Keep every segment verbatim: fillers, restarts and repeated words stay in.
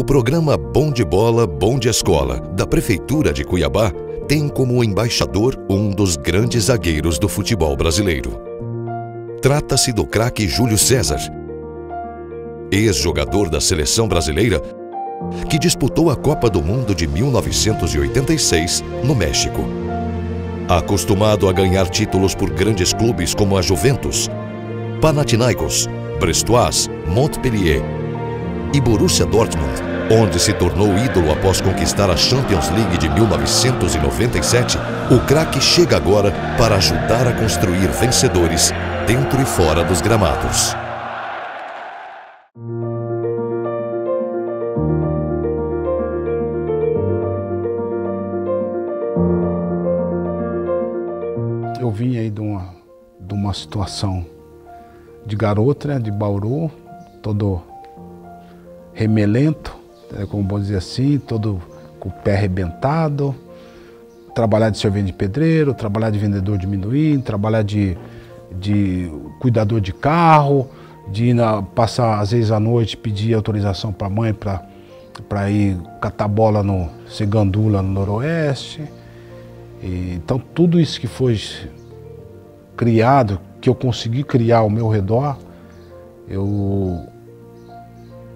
O programa Bom de Bola, Bom de Escola, da Prefeitura de Cuiabá, tem como embaixador um dos grandes zagueiros do futebol brasileiro. Trata-se do craque Júlio César, ex-jogador da seleção brasileira, que disputou a Copa do Mundo de mil novecentos e oitenta e seis no México. Acostumado a ganhar títulos por grandes clubes como a Juventus, Panathinaikos, Brestois, Montpellier e Borussia Dortmund, onde se tornou ídolo após conquistar a Champions League de mil novecentos e noventa e sete, o craque chega agora para ajudar a construir vencedores dentro e fora dos gramados. Eu vim aí de uma, de uma situação de garoto, né, de Bauru, todo remelento, como vou dizer assim, todo com o pé arrebentado, trabalhar de servente de pedreiro, trabalhar de vendedor de amendoim, trabalhar de, de cuidador de carro, de ir na, passar às vezes à noite, pedir autorização para a mãe para ir catar bola no Segandula, no Noroeste. E, então tudo isso que foi criado, que eu consegui criar ao meu redor, eu,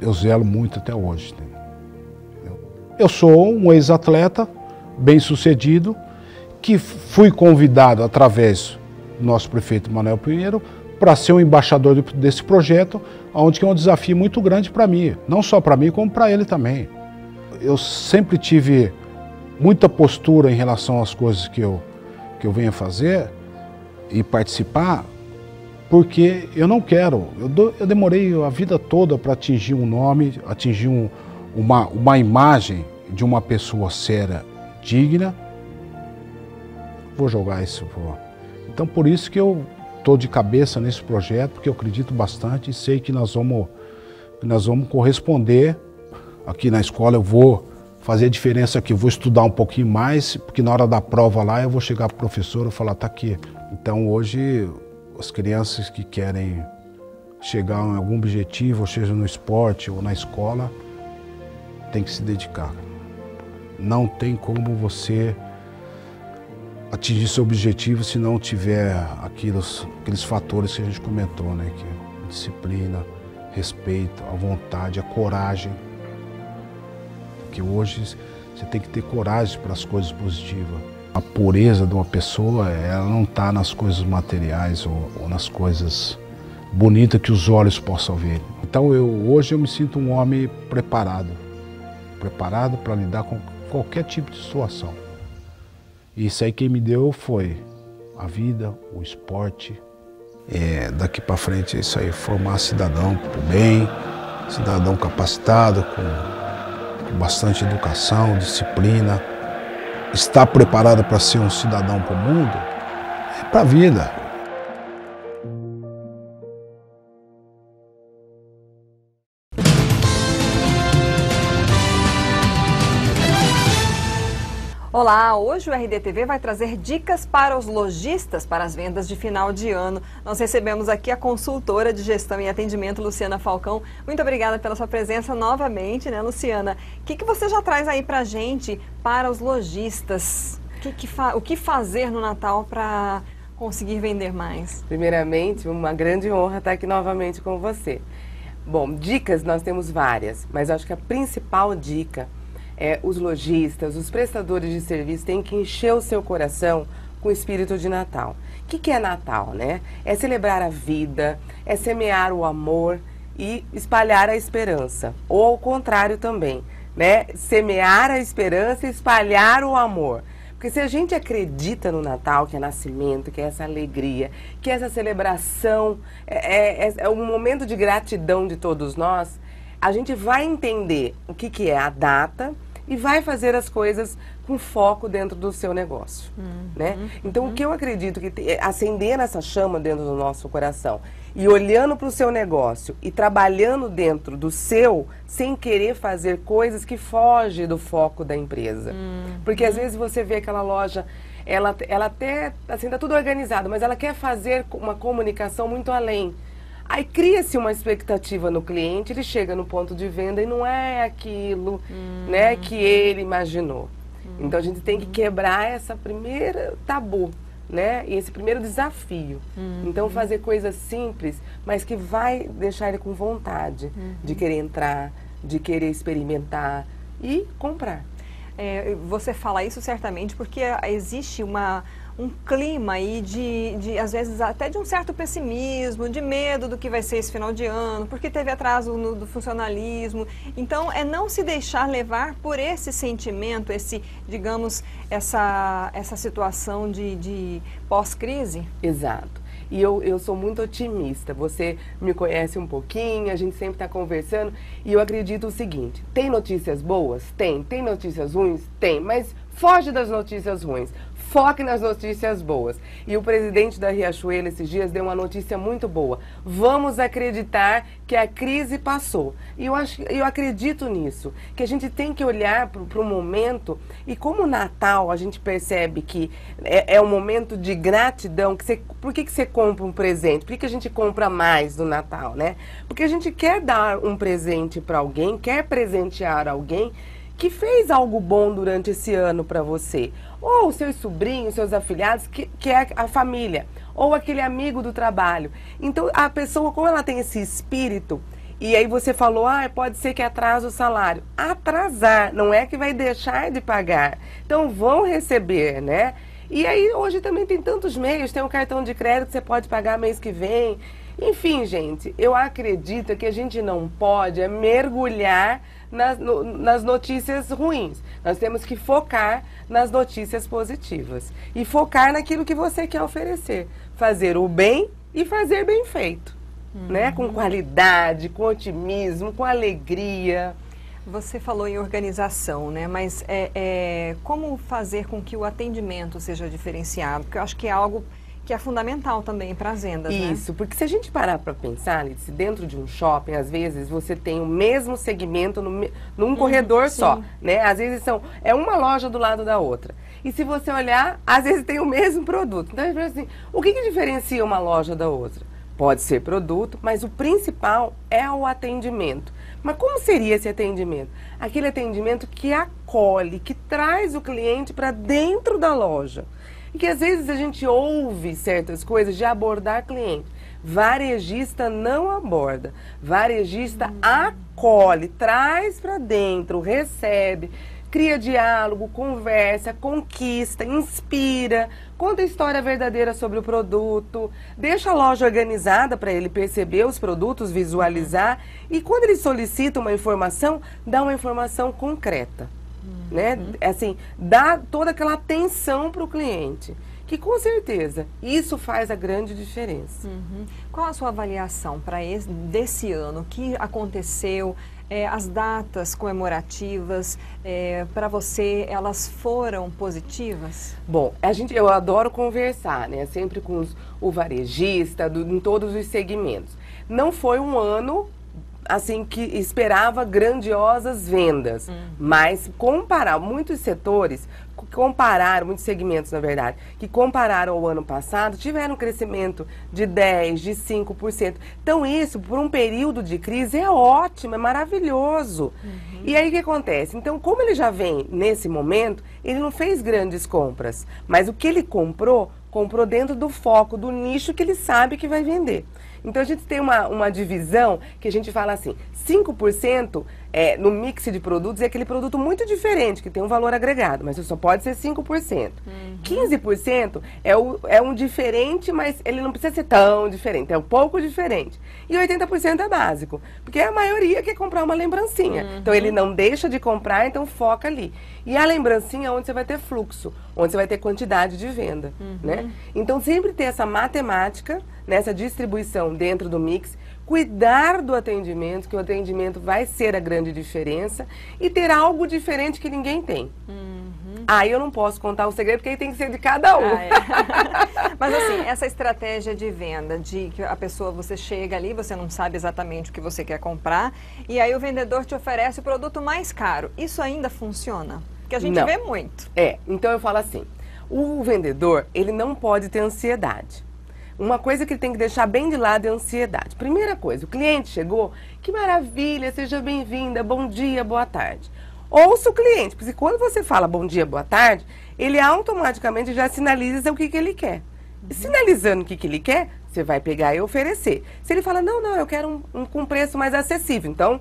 eu zelo muito até hoje. Eu sou um ex-atleta, bem-sucedido, que fui convidado através do nosso prefeito Manuel Pinheiro para ser o embaixador desse projeto, onde que é um desafio muito grande para mim, não só para mim, como para ele também. Eu sempre tive muita postura em relação às coisas que eu, que eu venho a fazer e participar, porque eu não quero, eu, do, eu demorei a vida toda para atingir um nome, atingir um, uma, uma imagem de uma pessoa séria, digna. Vou jogar isso fora. Então por isso que eu estou de cabeça nesse projeto, porque eu acredito bastante e sei que nós vamos, que nós vamos corresponder. Aqui na escola eu vou fazer a diferença aqui, eu vou estudar um pouquinho mais, porque na hora da prova lá eu vou chegar para o professor e falar, tá aqui. Então hoje as crianças que querem chegar a algum objetivo, ou seja, no esporte ou na escola, tem que se dedicar. Não tem como você atingir seu objetivo se não tiver aqueles, aqueles fatores que a gente comentou, né? Que a disciplina, respeito, a vontade, a coragem. Porque hoje você tem que ter coragem para as coisas positivas. A pureza de uma pessoa, ela não está nas coisas materiais ou, ou nas coisas bonitas que os olhos possam ver. Então eu, hoje eu me sinto um homem preparado, preparado para lidar com qualquer tipo de situação. E isso aí quem me deu foi a vida, o esporte. É, daqui para frente é isso aí, formar cidadão pro bem, cidadão capacitado, com, com bastante educação, disciplina. Estar preparado para ser um cidadão para o mundo é para a vida. Olá, hoje o R D T V vai trazer dicas para os lojistas para as vendas de final de ano. Nós recebemos aqui a consultora de gestão e atendimento, Luciana Falcão. Muito obrigada pela sua presença novamente, né, Luciana? O que, que você já traz aí para a gente, para os lojistas? Que que fa... O que fazer no Natal para conseguir vender mais? Primeiramente, uma grande honra estar aqui novamente com você. Bom, dicas nós temos várias, mas eu acho que a principal dica é, os lojistas, os prestadores de serviço têm que encher o seu coração com o espírito de Natal. O que, que é Natal, né? É celebrar a vida, é semear o amor e espalhar a esperança. Ou ao contrário também, né? Semear a esperança e espalhar o amor. Porque se a gente acredita no Natal, que é nascimento, que é essa alegria, que é essa celebração, é, é, é um momento de gratidão de todos nós, a gente vai entender o que, que é a data e vai fazer as coisas com foco dentro do seu negócio, uhum, né? Então, uhum, o que eu acredito que te, acender essa chama dentro do nosso coração e olhando para o seu negócio e trabalhando dentro do seu, sem querer fazer coisas que fogem do foco da empresa. Uhum. Porque às vezes você vê aquela loja, ela, ela até, assim, tá tudo organizado, mas ela quer fazer uma comunicação muito além. Aí cria-se uma expectativa no cliente, ele chega no ponto de venda e não é aquilo, hum. né, que ele imaginou. Hum. Então a gente tem que quebrar essa primeira tabu, né, e esse primeiro desafio. Hum. Então fazer coisas simples, mas que vai deixar ele com vontade hum. de querer entrar, de querer experimentar e comprar. É, você fala isso certamente porque existe uma... um clima aí de, de, às vezes, até de um certo pessimismo, de medo do que vai ser esse final de ano, porque teve atraso no, do funcionalismo. Então, é não se deixar levar por esse sentimento, esse, digamos, essa, essa situação de, de pós-crise. Exato. E eu, eu sou muito otimista. Você me conhece um pouquinho, a gente sempre está conversando, e eu acredito o seguinte, tem notícias boas? Tem. Tem notícias ruins? Tem. Mas foge das notícias ruins. Foque nas notícias boas. E o presidente da Riachuelo esses dias deu uma notícia muito boa. Vamos acreditar que a crise passou. E eu, acho, eu acredito nisso, que a gente tem que olhar para o momento e como o Natal a gente percebe que é, é um momento de gratidão. Que você, por que, que você compra um presente? Por que, que a gente compra mais do Natal, né? Porque a gente quer dar um presente para alguém, quer presentear alguém que fez algo bom durante esse ano para você. Ou seus sobrinhos, seus afilhados, que, que é a família, ou aquele amigo do trabalho. Então, a pessoa, como ela tem esse espírito, e aí você falou, ah, pode ser que atrase o salário. Atrasar, não é que vai deixar de pagar. Então, vão receber, né? E aí, hoje também tem tantos meios, tem um cartão de crédito que você pode pagar mês que vem. Enfim, gente, eu acredito que a gente não pode é mergulhar nas, no, nas notícias ruins. Nós temos que focar nas notícias positivas e focar naquilo que você quer oferecer. Fazer o bem e fazer bem feito, uhum. né? Com qualidade, com otimismo, com alegria. Você falou em organização, né? Mas é, é, como fazer com que o atendimento seja diferenciado? Porque eu acho que é algo que é fundamental também para as vendas, né? Isso, porque se a gente parar para pensar, se dentro de um shopping, às vezes, você tem o mesmo segmento no, num hum, corredor sim. só, né? Às vezes são, é uma loja do lado da outra. E se você olhar, às vezes tem o mesmo produto. Então, assim, o que, que diferencia uma loja da outra? Pode ser produto, mas o principal é o atendimento. Mas como seria esse atendimento? Aquele atendimento que acolhe, que traz o cliente para dentro da loja. E que às vezes a gente ouve certas coisas de abordar cliente. Varejista não aborda. Varejista uhum. acolhe, traz para dentro, recebe, cria diálogo, conversa, conquista, inspira, conta a história verdadeira sobre o produto, deixa a loja organizada para ele perceber os produtos, visualizar. E quando ele solicita uma informação, dá uma informação concreta. Né? Assim, dá toda aquela atenção para o cliente, que com certeza isso faz a grande diferença. Uhum. Qual a sua avaliação para esse, desse ano? O que aconteceu? É, as datas comemorativas, é, para você, elas foram positivas? Bom, a gente, eu adoro conversar, né? Sempre com os, o varejista, do, em todos os segmentos. Não foi um ano assim que esperava grandiosas vendas, hum. mas comparar muitos setores, compararam, muitos segmentos na verdade, que compararam ao ano passado, tiveram um crescimento de dez por cento, de cinco por cento. Então isso, por um período de crise, é ótimo, é maravilhoso. Uhum. E aí o que acontece? Então, como ele já vem nesse momento, ele não fez grandes compras, mas o que ele comprou, comprou dentro do foco, do nicho que ele sabe que vai vender. Então a gente tem uma, uma divisão que a gente fala assim, cinco por cento é, no mix de produtos é aquele produto muito diferente, que tem um valor agregado, mas só pode ser cinco por cento. Uhum. quinze por cento é, o, é um diferente, mas ele não precisa ser tão diferente, é um pouco diferente. E oitenta por cento é básico, porque a maioria quer comprar uma lembrancinha. Uhum. Então ele não deixa de comprar, então foca ali. E a lembrancinha é onde você vai ter fluxo, onde você vai ter quantidade de venda, uhum. né? Então sempre ter essa matemática, nessa distribuição dentro do mix, cuidar do atendimento, que o atendimento vai ser a grande diferença, e ter algo diferente que ninguém tem. Uhum. Aí eu não posso contar o segredo, porque aí tem que ser de cada um. Ah, é. Mas assim, essa estratégia de venda, de que a pessoa, você chega ali, você não sabe exatamente o que você quer comprar, e aí o vendedor te oferece o produto mais caro. Isso ainda funciona? Porque a gente não. vê muito. É, então eu falo assim, o vendedor, ele não pode ter ansiedade. uma coisa que ele tem que deixar bem de lado é a ansiedade. Primeira coisa, o cliente chegou, que maravilha, seja bem-vinda, bom dia, boa tarde. Ouça o cliente, porque quando você fala bom dia, boa tarde, ele automaticamente já sinaliza o que, que ele quer. Sinalizando o que, que ele quer, você vai pegar e oferecer. Se ele fala, não, não, eu quero um, um com preço mais acessível, então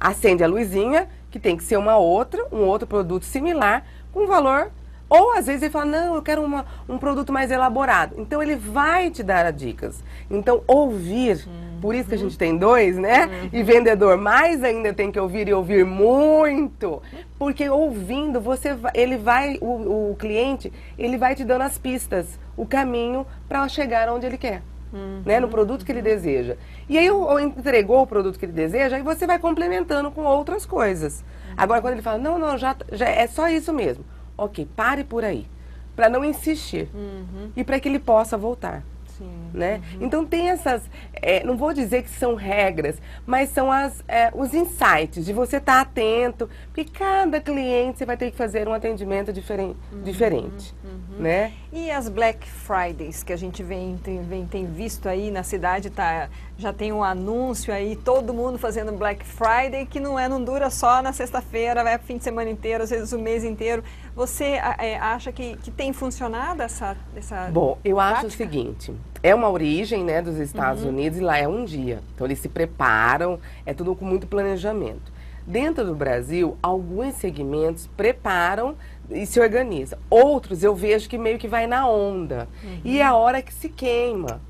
acende a luzinha, que tem que ser uma outra, um outro produto similar, com valor. Ou às vezes ele fala, não, eu quero uma, um produto mais elaborado. Então ele vai te dar as dicas. Então ouvir, uhum. por isso que a gente tem dois, né? Uhum. E vendedor mais ainda tem que ouvir e ouvir muito. Porque ouvindo, você vai, ele vai, o, o cliente, ele vai te dando as pistas, o caminho para chegar onde ele quer. Uhum. Né? No produto que ele deseja. E aí ou entregou o produto que ele deseja, aí você vai complementando com outras coisas. Uhum. Agora quando ele fala, não, não, já, já é só isso mesmo. Ok, pare por aí, para não insistir uhum. e para que ele possa voltar, Sim. né? Uhum. Então tem essas, é, não vou dizer que são regras, mas são as, é, os insights de você estar atento, porque cada cliente você vai ter que fazer um atendimento diferen uhum. diferente, uhum. né? E as Black Fridays que a gente vem, tem, vem, tem visto aí na cidade, tá? Já tem um anúncio aí, todo mundo fazendo Black Friday, que não, é, não dura só na sexta-feira, vai o fim de semana inteiro, às vezes o mês inteiro. Você é, acha que, que tem funcionado essa essa Bom, eu prática? acho o seguinte, é uma origem, né, dos Estados uhum. Unidos, e lá é um dia. Então eles se preparam, é tudo com muito planejamento. Dentro do Brasil, alguns segmentos preparam e se organizam. Outros eu vejo que meio que vai na onda. Uhum. E é a hora que se queima.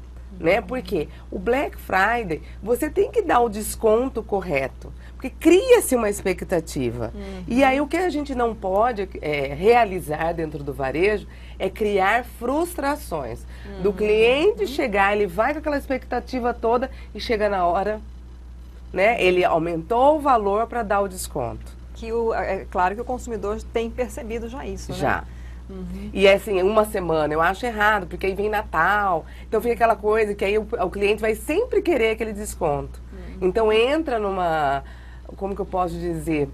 Né? Porque o Black Friday, você tem que dar o desconto correto, porque cria-se uma expectativa. Uhum. E aí o que a gente não pode é, realizar dentro do varejo é criar frustrações. Uhum. Do cliente chegar, ele vai com aquela expectativa toda e chega na hora, né? Ele aumentou o valor para dar o desconto. Que o, é claro que o consumidor tem percebido já isso, né? Já. Uhum. E assim, uma semana, eu acho errado, porque aí vem Natal, então fica aquela coisa que aí o, o cliente vai sempre querer aquele desconto. Uhum. Então entra numa, como que eu posso dizer,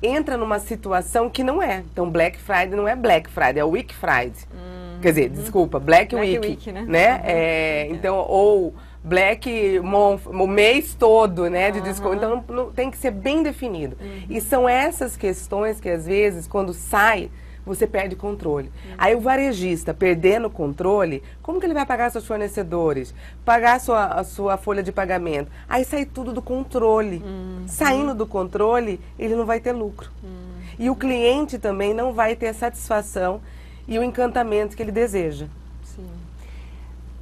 entra numa situação que não é. Então Black Friday não é Black Friday, é Week Friday. Uhum. Quer dizer, desculpa, Black, Black Week, Week, né? né? Uhum. É, então, ou Black, mon, o mês todo, né, de uhum. desconto, então não, não, tem que ser bem definido. Uhum. E são essas questões que às vezes, quando sai, você perde controle. Uhum. Aí o varejista, perdendo o controle, como que ele vai pagar seus fornecedores? Pagar a sua, a sua folha de pagamento? Aí sai tudo do controle. Uhum. Saindo do controle, ele não vai ter lucro. Uhum. E o cliente também não vai ter a satisfação e o encantamento que ele deseja. Sim.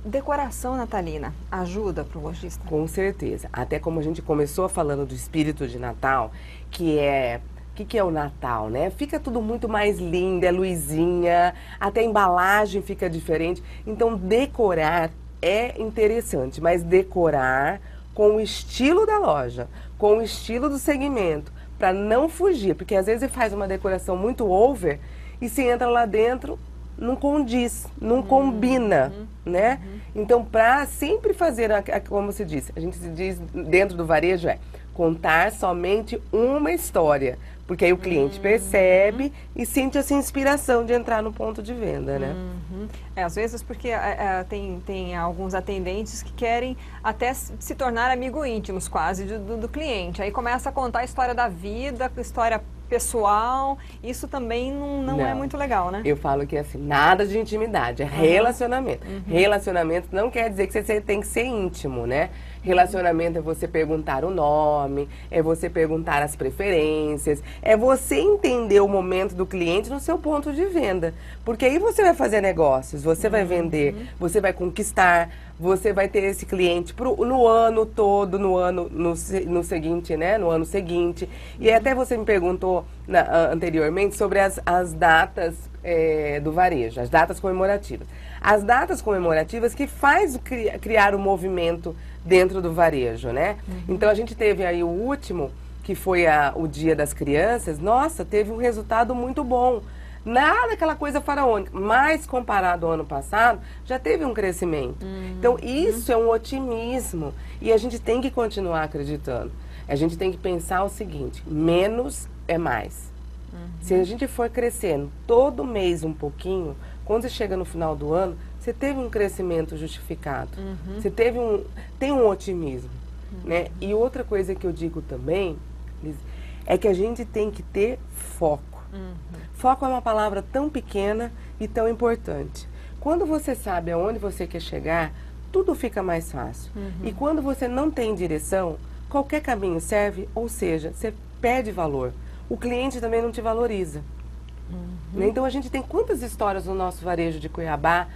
Decoração natalina ajuda para o lojista? Com certeza. Até como a gente começou falando do espírito de Natal, que é... O que, que é o Natal, né? Fica tudo muito mais lindo, é luzinha, até a embalagem fica diferente. Então, decorar é interessante, mas decorar com o estilo da loja, com o estilo do segmento, para não fugir. Porque às vezes você faz uma decoração muito over e se entra lá dentro, não condiz, não uhum. combina, uhum. né? Uhum. Então, para sempre fazer, a, a, como se diz, a gente se diz dentro do varejo, é contar somente uma história. Porque aí o cliente uhum. percebe e sente essa inspiração de entrar no ponto de venda, né? Uhum. É, às vezes porque é, tem, tem alguns atendentes que querem até se tornar amigo íntimos quase do, do cliente. Aí começa a contar a história da vida, a história pessoal. Isso também não, não, não é muito legal, né? Eu falo que assim, nada de intimidade, é uhum. relacionamento. Uhum. Relacionamento não quer dizer que você tem que ser íntimo, né? Relacionamento é você perguntar o nome, é você perguntar as preferências, é você entender o momento do cliente no seu ponto de venda. Porque aí você vai fazer negócios, você uhum. vai vender, você vai conquistar, você vai ter esse cliente pro, no ano todo, no ano no, no seguinte, né? No ano seguinte. Uhum. E até você me perguntou na, anteriormente sobre as, as datas é, do varejo, as datas comemorativas. As datas comemorativas que faz cri, criar o movimento dentro do varejo, né? Uhum. Então a gente teve aí o último, que foi a, o Dia das Crianças. Nossa, teve um resultado muito bom. Nada aquela coisa faraônica, mas comparado ao ano passado, já teve um crescimento. Uhum. Então isso uhum. é um otimismo e a gente tem que continuar acreditando. A gente tem que pensar o seguinte, menos é mais. Uhum. Se a gente for crescendo todo mês um pouquinho, quando você chega no final do ano, você você teve um crescimento justificado, uhum. você teve um, tem um otimismo, uhum. né? E outra coisa que eu digo também, Liz, é que a gente tem que ter foco. Uhum. Foco é uma palavra tão pequena e tão importante. Quando você sabe aonde você quer chegar, tudo fica mais fácil. Uhum. E quando você não tem direção, qualquer caminho serve, ou seja, você perde valor. O cliente também não te valoriza. Uhum. Então a gente tem quantas histórias no nosso varejo de Cuiabá,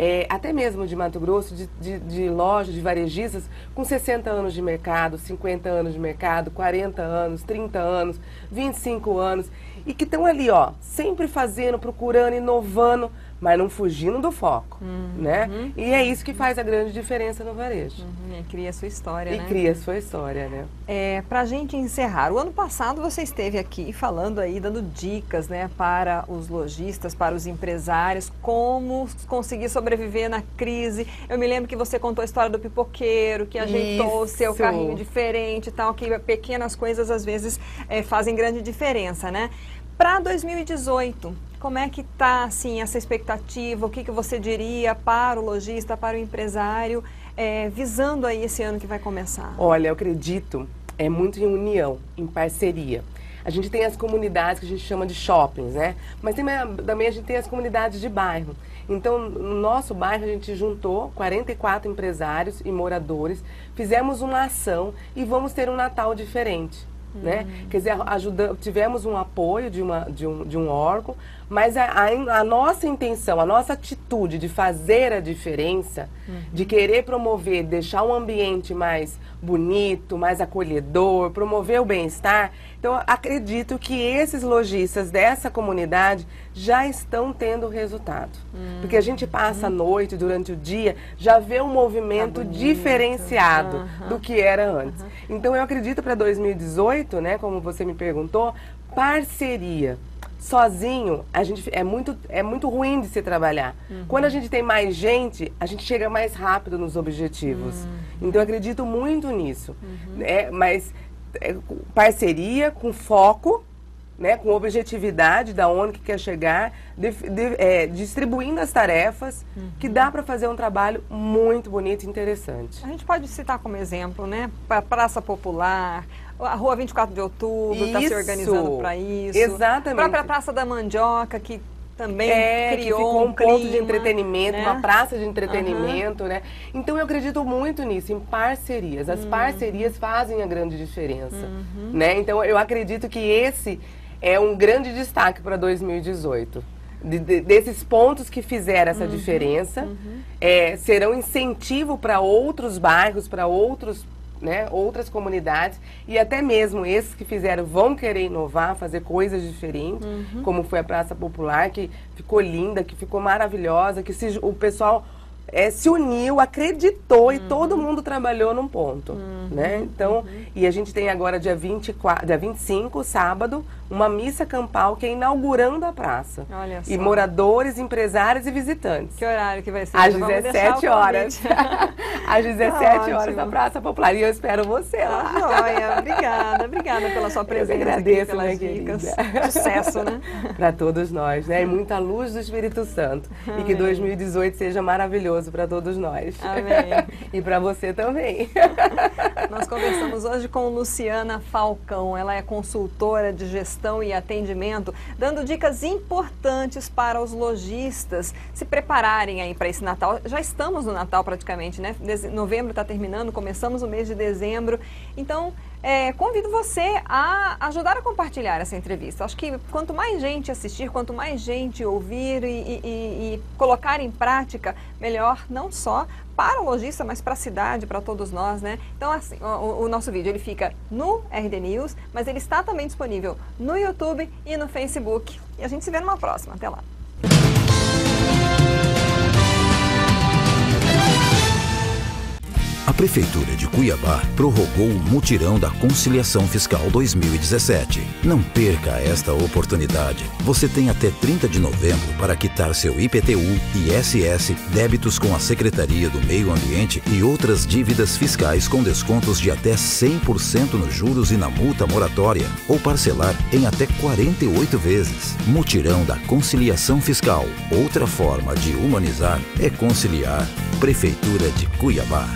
é, até mesmo de Mato Grosso, de, de, de lojas, de varejistas, com sessenta anos de mercado, cinquenta anos de mercado, quarenta anos, trinta anos, vinte e cinco anos, e que estão ali, ó, sempre fazendo, procurando, inovando, mas não fugindo do foco, uhum. né? E é isso que faz a grande diferença no varejo. Uhum. E cria a sua história, e né? E cria a sua história, né? É, pra gente encerrar, o ano passado você esteve aqui falando aí, dando dicas, né? Para os lojistas, para os empresários, como conseguir sobreviver na crise. Eu me lembro que você contou a história do pipoqueiro, que ajeitou o seu carrinho diferente e tal, que pequenas coisas às vezes é, fazem grande diferença, né? Para dois mil e dezoito, como é que está assim, essa expectativa? O que, que você diria para o lojista, para o empresário, é, visando aí esse ano que vai começar? Olha, eu acredito, é muito em união, em parceria. A gente tem as comunidades que a gente chama de shoppings, né? Mas tem, também a gente tem as comunidades de bairro. Então, no nosso bairro, a gente juntou quarenta e quatro empresários e moradores, fizemos uma ação e vamos ter um Natal diferente. Né? Uhum. Quer dizer, ajudamos, tivemos um apoio de, uma, de, um, de um órgão, mas a, a, a nossa intenção, a nossa atitude de fazer a diferença, uhum. de querer promover, deixar um ambiente mais bonito, mais acolhedor, promover o bem-estar. Então, acredito que esses lojistas dessa comunidade já estão tendo resultado. Uhum. Porque a gente passa a noite, durante o dia, já vê um movimento tá diferenciado uhum. do que era antes. Uhum. Então, eu acredito para dois mil e dezoito, né, como você me perguntou, parceria. Sozinho, a gente é muito, é muito ruim de se trabalhar. Uhum. Quando a gente tem mais gente, a gente chega mais rápido nos objetivos. Uhum. Então, eu acredito muito nisso. Uhum. É, mas é, parceria com foco, né, com objetividade da onde que quer chegar, de, de, é, distribuindo as tarefas, uhum. que dá para fazer um trabalho muito bonito e interessante. A gente pode citar como exemplo, né, a Praça Popular, a Rua vinte e quatro de outubro está se organizando para isso. Exatamente. A própria Praça da Mandioca, que também é, criou que ficou um, um clima, ponto de entretenimento, né? Uma praça de entretenimento, uhum. né? Então eu acredito muito nisso, em parcerias. As uhum. parcerias fazem a grande diferença, uhum. né? Então eu acredito que esse é um grande destaque para dois mil e dezoito. De, de, desses pontos que fizeram essa uhum. diferença, uhum. É, serão incentivo para outros bairros, para outros... né, outras comunidades e até mesmo esses que fizeram vão querer inovar, fazer coisas diferentes, uhum. como foi a Praça Popular, que ficou linda, que ficou maravilhosa, que se, o pessoal é, se uniu, acreditou uhum. e todo mundo trabalhou num ponto. Uhum. Né? Então, uhum. E a gente tem agora dia, vinte e quatro, dia vinte e cinco, sábado, uma missa campal que é inaugurando a praça. Olha só. E moradores, empresários e visitantes. Que horário que vai ser? Às dezessete horas. Às dezessete horas na Praça Popular. E eu espero você lá. Ah, joia. Obrigada, obrigada pela sua presença. Eu agradeço, aqui, pelas dicas. Querida. Sucesso, né? Para todos nós, né? E muita luz do Espírito Santo. Amém. E que dois mil e dezoito seja maravilhoso para todos nós. Amém. E para você também. Nós conversamos hoje com Luciana Falcão. Ela é consultora de gestão e atendimento, dando dicas importantes para os lojistas se prepararem aí para esse Natal. Já estamos no Natal praticamente, né? Novembro está terminando, começamos o mês de dezembro. Então, é, convido você a ajudar a compartilhar essa entrevista. Acho que quanto mais gente assistir, quanto mais gente ouvir e, e, e colocar em prática, melhor, não só para o lojista, mas para a cidade, para todos nós, né? Então, assim, o, o nosso vídeo, ele fica no R D News, mas ele está também disponível no YouTube e no Facebook. E a gente se vê numa próxima. Até lá. Prefeitura de Cuiabá prorrogou o mutirão da Conciliação Fiscal dois mil e dezessete. Não perca esta oportunidade. Você tem até trinta de novembro para quitar seu I P T U, I S S, débitos com a Secretaria do Meio Ambiente e outras dívidas fiscais com descontos de até cem por cento nos juros e na multa moratória, ou parcelar em até quarenta e oito vezes. Mutirão da Conciliação Fiscal. Outra forma de humanizar é conciliar. Prefeitura de Cuiabá.